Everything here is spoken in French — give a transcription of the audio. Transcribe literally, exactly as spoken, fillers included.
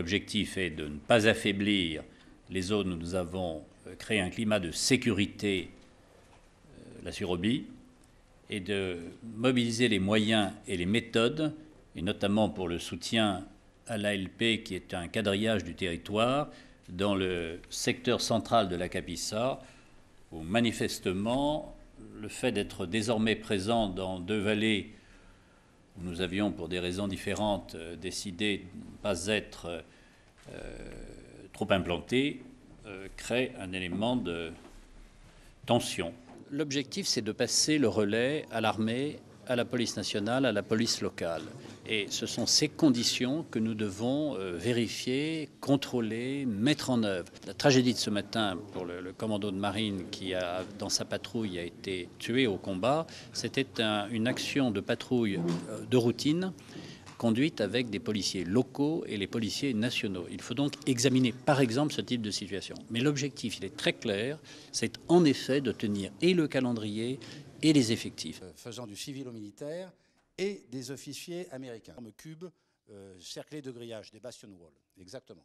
L'objectif est de ne pas affaiblir les zones où nous avons créé un climat de sécurité, la Surobie, et de mobiliser les moyens et les méthodes, et notamment pour le soutien à l'A L P, qui est un quadrillage du territoire, dans le secteur central de la Capissa, où manifestement, le fait d'être désormais présent dans deux vallées où nous avions, pour des raisons différentes, décidé de ne pas être euh, trop implantés, euh, crée un élément de tension. L'objectif, c'est de passer le relais à l'armée, à la police nationale, à la police locale. Et ce sont ces conditions que nous devons euh, vérifier, contrôler, mettre en œuvre. La tragédie de ce matin pour le, le commando de marine qui, a, dans sa patrouille, a été tué au combat, c'était un, une action de patrouille euh, de routine conduite avec des policiers locaux et les policiers nationaux. Il faut donc examiner par exemple ce type de situation. Mais l'objectif, il est très clair, c'est en effet de tenir et le calendrier et les effectifs. Faisant du civil au militaire et des officiers américains. Cube, euh, cerclé de grillage, des bastion walls, exactement.